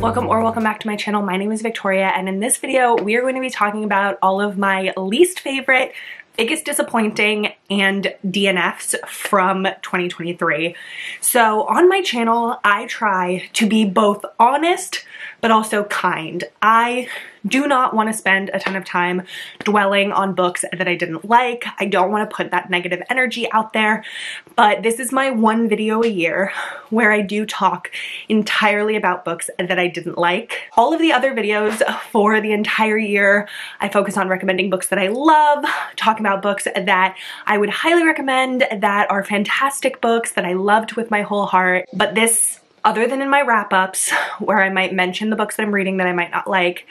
Welcome or welcome back to my channel. My name is Victoria, and in this video we are going to be talking about all of my least favorite, biggest disappointing, and DNFs from 2023. So on my channel I try to be both honest but also kind. I do not want to spend a ton of time dwelling on books that I didn't like. I don't want to put that negative energy out there, but this is my one video a year where I do talk entirely about books that I didn't like. All of the other videos for the entire year, I focus on recommending books that I love, talking about books that I would highly recommend, that are fantastic books that I loved with my whole heart. But this, other than in my wrap-ups where I might mention the books that I'm reading that I might not like,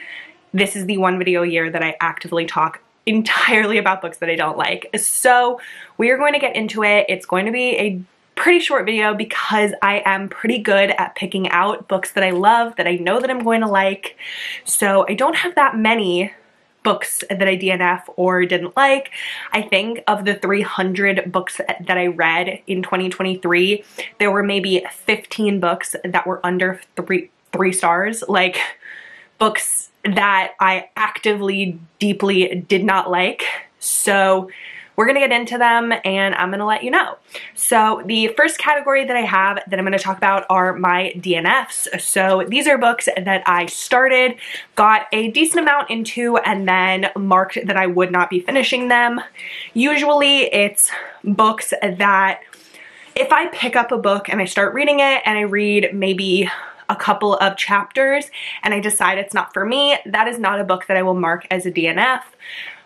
this is the one video a year that I actively talk entirely about books that I don't like. So we are going to get into it. It's going to be a pretty short video because I am pretty good at picking out books that I love, that I know that I'm going to like. So I don't have that many books that I DNF or didn't like. I think of the 300 books that I read in 2023, there were maybe 15 books that were under three stars, like books that I actively, deeply did not like. So we're gonna get into them and I'm gonna let you know. So the first category that I have that I'm gonna talk about are my DNFs. So these are books that I started, got a decent amount into, and then marked that I would not be finishing them. Usually it's books that if I pick up a book and I start reading it and I read maybe a couple of chapters and I decide it's not for me, that is not a book that I will mark as a DNF.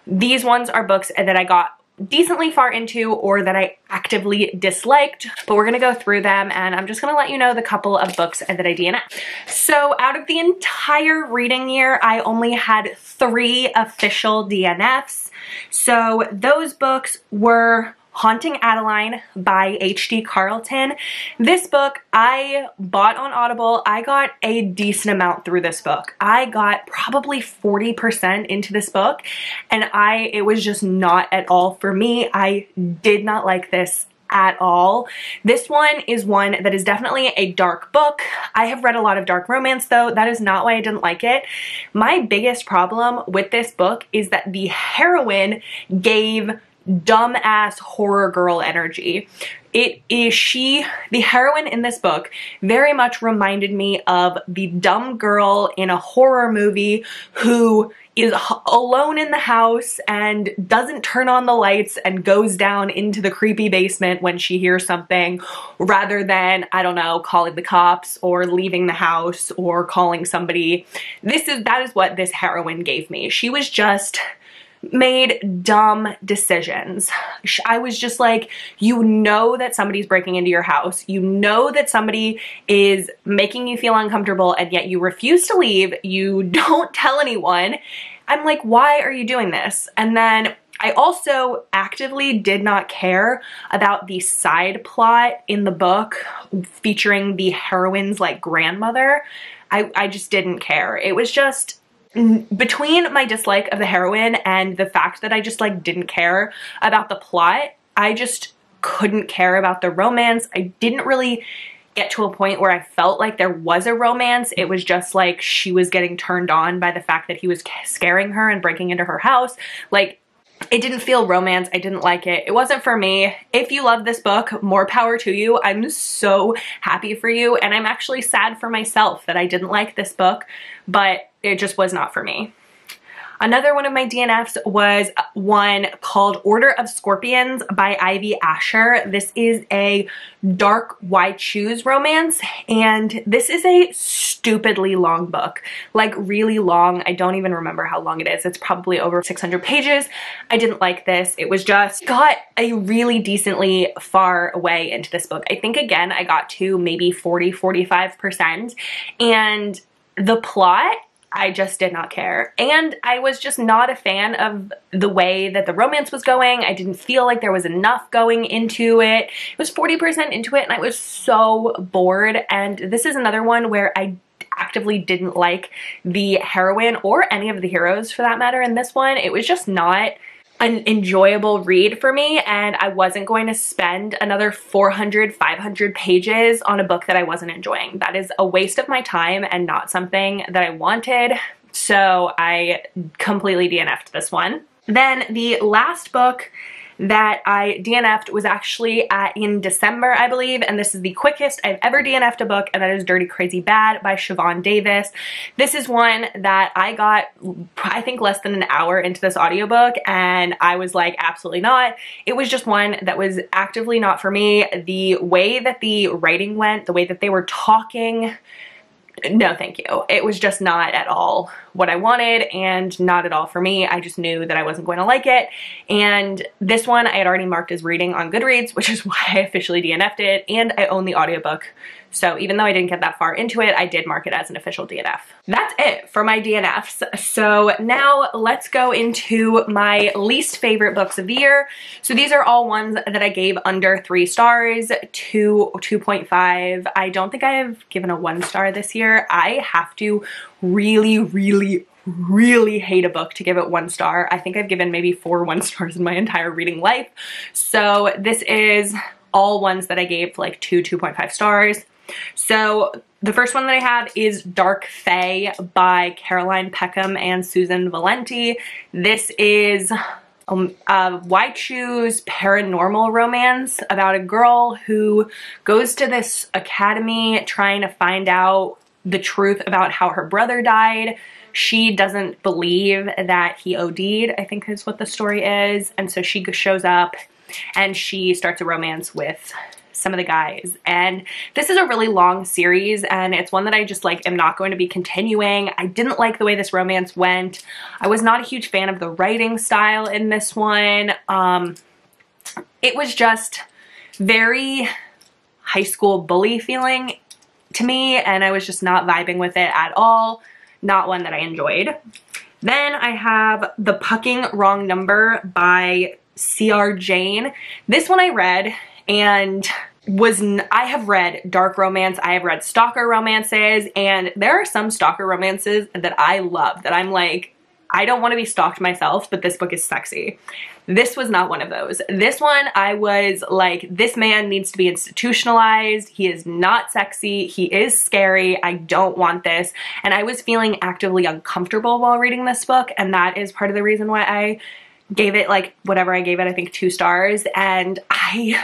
These ones are books that I got decently far into or that I actively disliked, but we're gonna go through them and I'm just gonna let you know the couple of books that I DNF. So out of the entire reading year, I only had 3 official DNFs. So those books were Haunting Adeline by H.D. Carlton. This book I bought on Audible. I got a decent amount through this book. I got probably 40% into this book, and it was just not at all for me. I did not like this at all. This one is one that is definitely a dark book. I have read a lot of dark romance though. That is not why I didn't like it. My biggest problem with this book is that the heroine gave dumbass horror girl energy. The heroine in this book very much reminded me of the dumb girl in a horror movie who is alone in the house and doesn't turn on the lights and goes down into the creepy basement when she hears something, rather than, I don't know, calling the cops or leaving the house or calling somebody. That is what this heroine gave me. She was just made dumb decisions. I was just like, you know that somebody's breaking into your house, you know that somebody is making you feel uncomfortable, and yet you refuse to leave, you don't tell anyone. I'm like, why are you doing this? And then I also actively did not care about the side plot in the book featuring the heroine's like grandmother. I just didn't care. It was just, between my dislike of the heroine and the fact that I just like didn't care about the plot, I just couldn't care about the romance. I didn't really get to a point where I felt like there was a romance. It was just like she was getting turned on by the fact that he was scaring her and breaking into her house. Like, it didn't feel romance. I didn't like it. It wasn't for me. If you love this book, more power to you. I'm so happy for you, and I'm actually sad for myself that I didn't like this book, but it just was not for me. Another one of my DNFs was one called Order of Scorpions by Ivy Asher. This is a dark why choose romance, and this is a stupidly long book, like really long. I don't even remember how long it is. It's probably over 600 pages. I didn't like this. It was just, got a really decently far away into this book. I think again, I got to maybe 40, 45%, and the plot, I just did not care. And I was just not a fan of the way that the romance was going. I didn't feel like there was enough going into it. It was 40% into it and I was so bored. And this is another one where I actively didn't like the heroine or any of the heroes for that matter in this one. It was just not an enjoyable read for me, and I wasn't going to spend another 400, 500 pages on a book that I wasn't enjoying. That is a waste of my time and not something that I wanted, so I completely DNF'd this one. Then the last book that I DNF'd was actually in December, I believe, and this is the quickest I've ever DNF'd a book, and that is Dirty, Crazy, Bad by Siobhan Davis. This is one that I got, I think, less than an hour into this audiobook, and I was like, absolutely not. It was just one that was actively not for me. The way that the writing went, the way that they were talking, no thank you. It was just not at all what I wanted and not at all for me. I just knew that I wasn't going to like it. And this one I had already marked as reading on Goodreads, which is why I officially DNF'd it, and I own the audiobook. So even though I didn't get that far into it, I did mark it as an official DNF. That's it for my DNFs. So now let's go into my least favorite books of the year. So these are all ones that I gave under 3 stars, 2, 2.5. I don't think I have given a 1 star this year. I have to really hate a book to give it 1 star. I think I've given maybe 4 1-stars in my entire reading life. So this is all ones that I gave like 2, 2.5 stars. So the first one that I have is Dark Fae by Caroline Peckham and Susan Valenti. This is YChu's paranormal romance about a girl who goes to this academy trying to find out the truth about how her brother died. She doesn't believe that he OD'd, I think is what the story is, and so she shows up and she starts a romance with some of the guys. And this is a really long series, and it's one that I just like am not going to be continuing. I didn't like the way this romance went. I was not a huge fan of the writing style in this one. It was just very high school bully feeling to me, and I was just not vibing with it at all. Not one that I enjoyed. Then I have The Pucking Wrong Number by C.R. Jane. This one I read and I have read dark romance, I have read stalker romances, and there are some stalker romances that I love that I'm like, I don't want to be stalked myself, but this book is sexy. This was not one of those. This one I was like, this man needs to be institutionalized. He is not sexy. He is scary. I don't want this. And I was feeling actively uncomfortable while reading this book, and that is part of the reason why I gave it like whatever I gave it, I think 2 stars. And it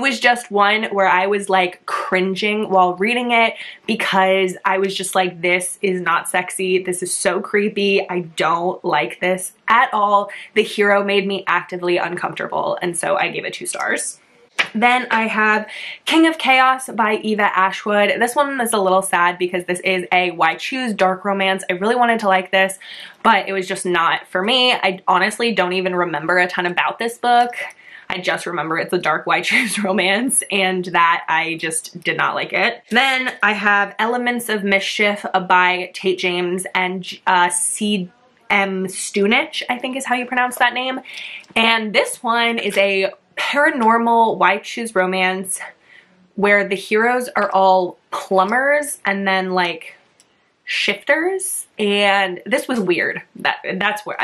was just one where I was like cringing while reading it because I was just like, this is not sexy. This is so creepy. I don't like this at all. The hero made me actively uncomfortable, and so I gave it 2 stars. Then I have King of Chaos by Eva Ashwood. This one is a little sad because this is a YChu's dark romance. I really wanted to like this, but it was just not for me. I honestly don't even remember a ton about this book. I just remember it's a dark YChu's romance, and that I just did not like it. Then I have Elements of Mischief by Tate James and C.M. Stunich, I think is how you pronounce that name. And this one is a paranormal YChu's romance where the heroes are all plumbers and then like shifters, and this was weird.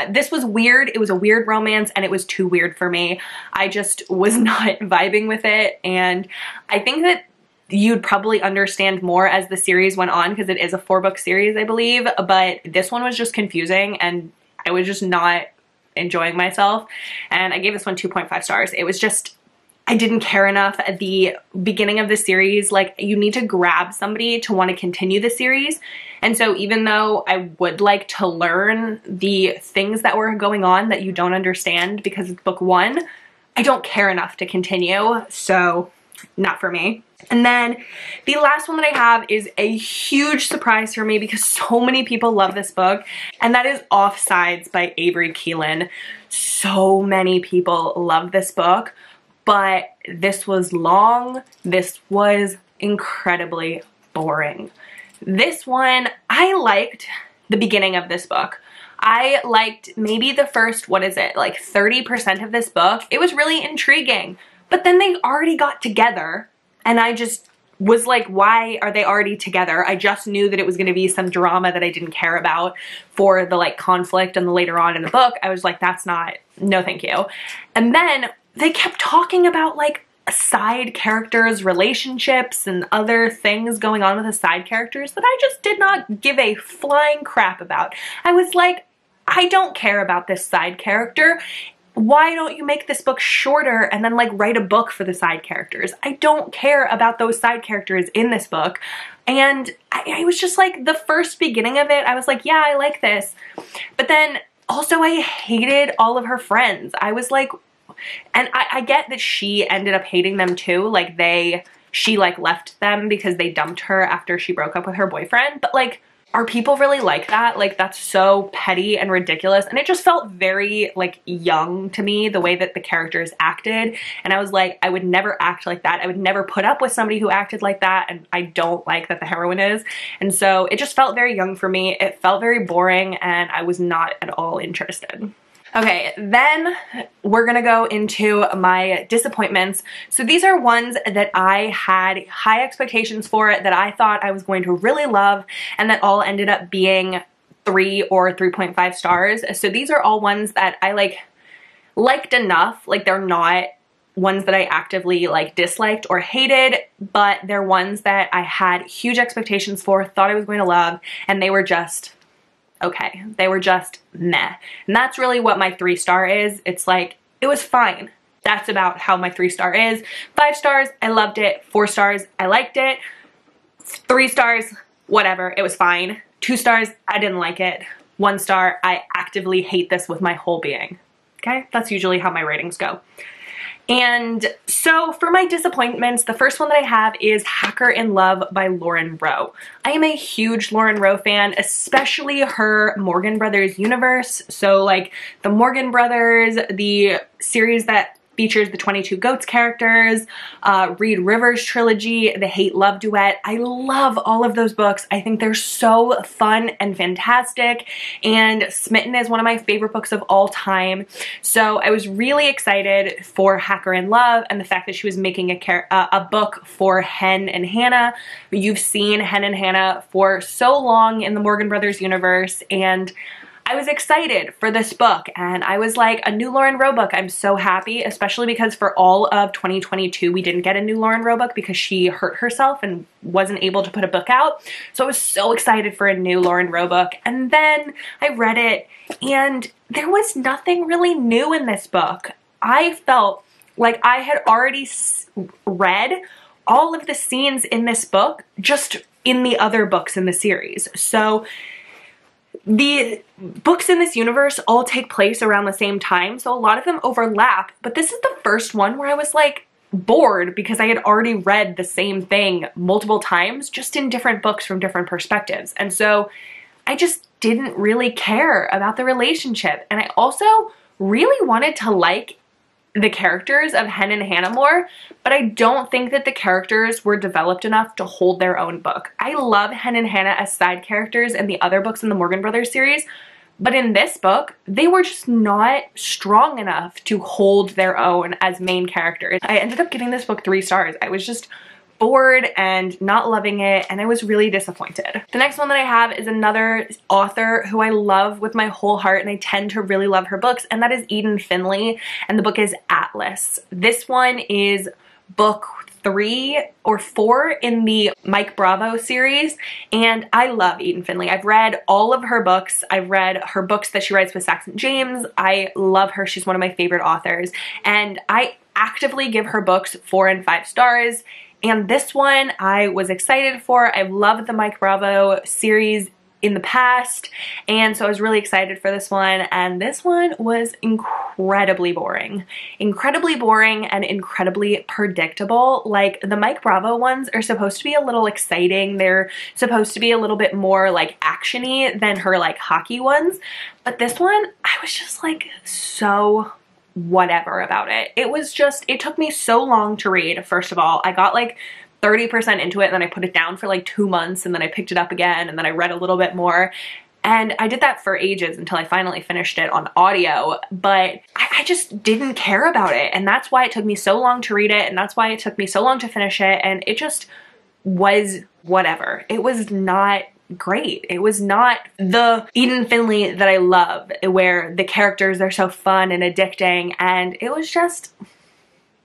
This was weird. It was a weird romance, and it was too weird for me. I just was not vibing with it, and I think that you'd probably understand more as the series went on because it is a 4-book series, I believe, but this one was just confusing, and I was just not enjoying myself, and I gave this one 2.5 stars. It was just, I didn't care enough at the beginning of the series. Like, you need to grab somebody to want to continue the series, and so even though I would like to learn the things that were going on that you don't understand because it's book 1, I don't care enough to continue, so not for me. And then the last one that I have is a huge surprise for me because so many people love this book, and that is Offsides by Avery Keelan. So many people love this book, but this was long. This was incredibly boring. This one, I liked the beginning of this book. I liked maybe the first, like 30% of this book. It was really intriguing. But then they already got together, and I just was like, why are they already together? I just knew that it was going to be some drama that I didn't care about for the like conflict and the later on in the book. I was like, that's not, no thank you. And then they kept talking about like side characters' relationships and other things going on with the side characters that I just did not give a flying crap about. I was like, I don't care about this side character. Why don't you make this book shorter and then like write a book for the side characters? I don't care about those side characters in this book. And I was just like, the first beginning of it, I was like, yeah, I like this. But then also I hated all of her friends. I was like, and I get that she ended up hating them too. Like she like left them because they dumped her after she broke up with her boyfriend. But like, are people really like that? Like, that's so petty and ridiculous. And it just felt very, like, young to me, the way that the characters acted. And I was like, I would never act like that. I would never put up with somebody who acted like that. And I don't like that the heroine is. And so it just felt very young for me. It felt very boring, and I was not at all interested. Okay, then we're gonna go into my disappointments. So these are ones that I had high expectations for, that I thought I was going to really love, and that all ended up being 3 or 3.5 stars. So these are all ones that I liked enough. Like, they're not ones that I actively like disliked or hated, but they're ones that I had huge expectations for, thought I was going to love, and they were just okay. They were just meh. And that's really what my 3-star is. It's like, it was fine. That's about how my 3-star is. 5 stars, I loved it. 4 stars, I liked it. 3 stars, whatever, it was fine. 2 stars, I didn't like it. 1 star, I actively hate this with my whole being. Okay, that's usually how my ratings go. And so for my disappointments, the first one that I have is Hacker in Love by Lauren Rowe. I am a huge Lauren Rowe fan, especially her Morgan Brothers universe. So like the Morgan Brothers, the series that features the 22 Goats characters, Reed Rivers trilogy, the hate-love duet. I love all of those books. I think they're so fun and fantastic, and Smitten is one of my favorite books of all time. So I was really excited for Hacker in Love and the fact that she was making a book for Hen and Hannah. You've seen Hen and Hannah for so long in the Morgan Brothers universe, and I was excited for this book, and I was like, a new Lauren Rowe book. I'm so happy, especially because for all of 2022, we didn't get a new Lauren Rowe book because she hurt herself and wasn't able to put a book out. So I was so excited for a new Lauren Rowe book. And then I read it, and there was nothing really new in this book. I felt like I had already read all of the scenes in this book just in the other books in the series. So the books in this universe all take place around the same time, so a lot of them overlap, but this is the first one where I was like bored because I had already read the same thing multiple times, just in different books from different perspectives. And so I just didn't really care about the relationship. And I also really wanted to like the characters of Hen and Hannah more, but I don't think that the characters were developed enough to hold their own book. I love Hen and Hannah as side characters in the other books in the Morgan Brothers series, but in this book, they were just not strong enough to hold their own as main characters. I ended up giving this book 3 stars. I was just bored and not loving it, and I was really disappointed. The next one that I have is another author who I love with my whole heart, and I tend to really love her books, and that is Eden Finley, and the book is Atlas. This one is book 3 or 4 in the Mike Bravo series, and I love Eden Finley. I've read all of her books. I've read her books that she writes with Saxon James. I love her. She's one of my favorite authors, and I actively give her books 4 and 5 stars. And this one I was excited for. I've loved the Mike Bravo series in the past, and so I was really excited for this one, and this one was incredibly boring. Incredibly boring and incredibly predictable. Like, the Mike Bravo ones are supposed to be a little exciting. They're supposed to be a little bit more like action-y than her like hockey ones, but this one I was just like so whatever about it. It was just, it took me so long to read, first of all. I got like 30% into it, and then I put it down for like 2 months, and then I picked it up again, and then I read a little bit more. And I did that for ages until I finally finished it on audio, but I just didn't care about it. And that's why it took me so long to read it, and that's why it took me so long to finish it, and it just was whatever. It was not great. It was not the Eden Finley that I love, where the characters are so fun and addicting, and it was just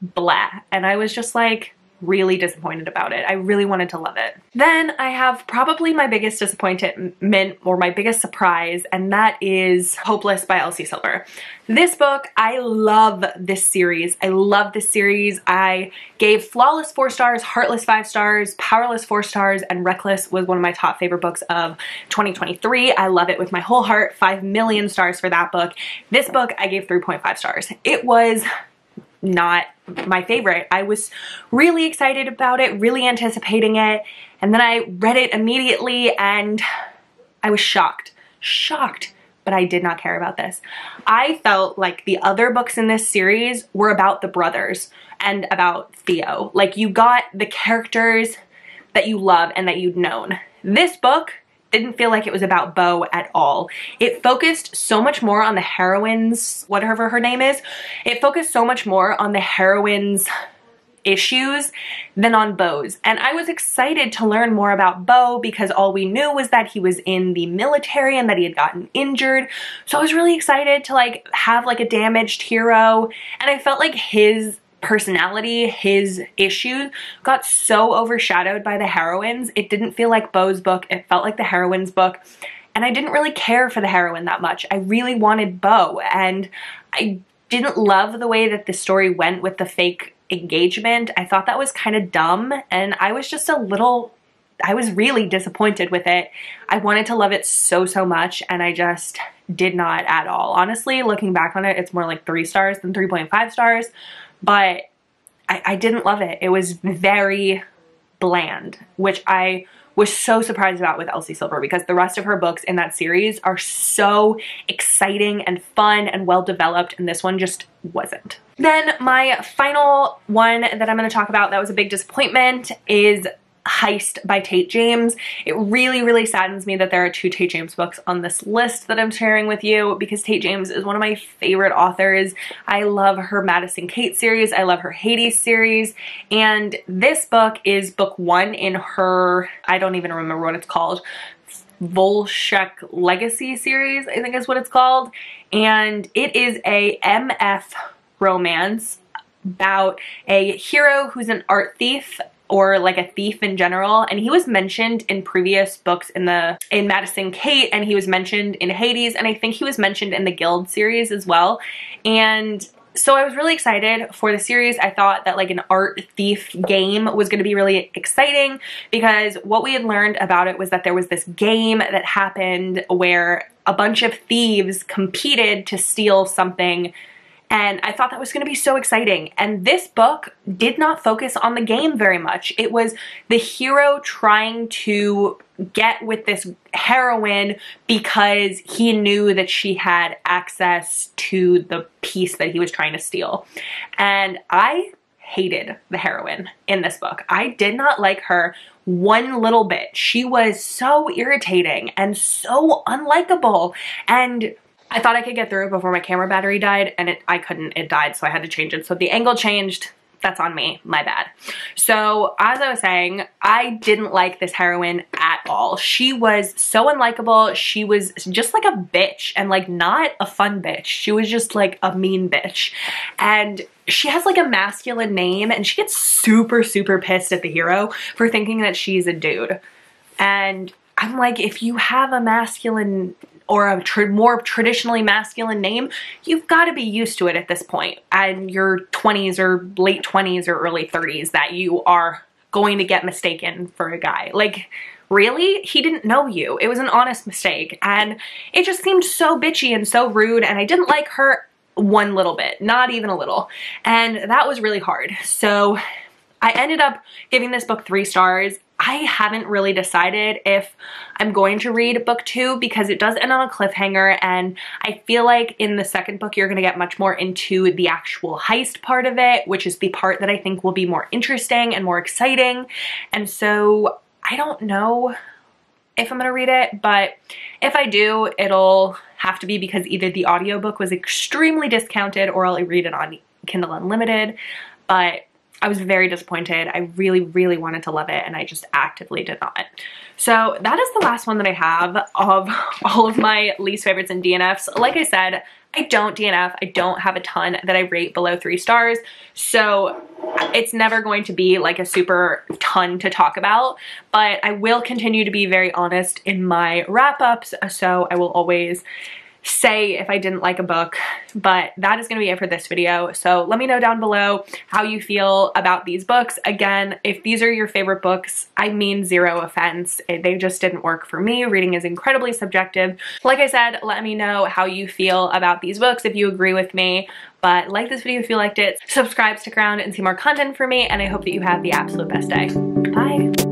blah. And I was just like really disappointed about it. I really wanted to love it. Then I have probably my biggest disappointment, or my biggest surprise, and that is Hopeless by Elsie Silver. This book, I love this series. I love this series. I gave Flawless 4 stars, Heartless 5 stars, Powerless 4 stars, and Reckless was one of my top favorite books of 2023. I love it with my whole heart. 5 million stars for that book. This book, I gave 3.5 stars. It was not my favorite. I was really excited about it, really anticipating it, and then I read it immediately and I was shocked, but I did not care about this. I felt like the other books in this series were about the brothers and about Theo. Like, you got the characters that you love and that you'd known. This book didn't feel like it was about Beau at all. It focused so much more on the heroine's, whatever her name is, it focused so much more on the heroine's issues than on Beau's. And I was excited to learn more about Beau because all we knew was that he was in the military and that he had gotten injured. So I was really excited to like have like a damaged hero, and I felt like his personality, his issues got so overshadowed by the heroines. It didn't feel like Beau's book, it felt like the heroine's book, and I didn't really care for the heroine that much. I really wanted Beau, and I didn't love the way that the story went with the fake engagement. I thought that was kind of dumb, and I was just a little, I was really disappointed with it. I wanted to love it so, so much, and I just did not at all. Honestly, looking back on it, it's more like 3 stars than 3.5 stars. But I didn't love it. It was very bland, which I was so surprised about with Elsie Silver, because the rest of her books in that series are so exciting and fun and well developed, and this one just wasn't. Then my final one that I'm going to talk about that was a big disappointment is Heist by Tate James. It really, really saddens me that there are 2 Tate James books on this list that I'm sharing with you, because Tate James is one of my favorite authors. I love her Madison Kate series. I love her Hades series. And this book is book 1 in her, I don't even remember what it's called, Volshek Legacy series, I think is what it's called. And it is a MF romance about a hero who's an art thief, or like a thief in general, and he was mentioned in previous books in Madison Kate, and he was mentioned in Hades, and I think he was mentioned in the Guild series as well. And so I was really excited for the series. I thought that like an art thief game was going to be really exciting, because what we had learned about it was that there was this game that happened where a bunch of thieves competed to steal something, and I thought that was going to be so exciting. And this book did not focus on the game very much. It was the hero trying to get with this heroine because he knew that she had access to the piece that he was trying to steal. And I hated the heroine in this book. I did not like her one little bit. She was so irritating and so unlikable, and I thought I could get through it before my camera battery died, and I couldn't. It died, so I had to change it. So the angle changed. That's on me. My bad. So as I was saying, I didn't like this heroine at all. She was so unlikable. She was just like a bitch, and like not a fun bitch. She was just like a mean bitch. And she has like a masculine name, and she gets super, super pissed at the hero for thinking that she's a dude. And I'm like, if you have a masculine or a more traditionally masculine name, you've got to be used to it at this point, and your 20s or late 20s or early 30s, that you are going to get mistaken for a guy. Like, really? He didn't know you. It was an honest mistake, and it just seemed so bitchy and so rude, and I didn't like her one little bit, not even a little, and that was really hard. So I ended up giving this book 3 stars. I haven't really decided if I'm going to read book 2, because it does end on a cliffhanger, and I feel like in the second book you're going to get much more into the actual heist part of it, which is the part that I think will be more interesting and more exciting. And so I don't know if I'm going to read it, but if I do, it'll have to be because either the audiobook was extremely discounted, or I'll read it on Kindle Unlimited. But I was very disappointed. I really, really wanted to love it, and I just actively did not. So that is the last one that I have of all of my least favorites and DNFs. Like I said, I don't DNF. I don't have a ton that I rate below 3 stars. So it's never going to be like a super ton to talk about, but I will continue to be very honest in my wrap-ups. So I will always say if I didn't like a book, but that is going to be it for this video. So let me know down below how you feel about these books. Again, if these are your favorite books, I mean, zero offense. They just didn't work for me. Reading is incredibly subjective. Like I said, let me know how you feel about these books, if you agree with me. But like this video if you liked it, subscribe, stick around and see more content for me, and I hope that you have the absolute best day. Bye!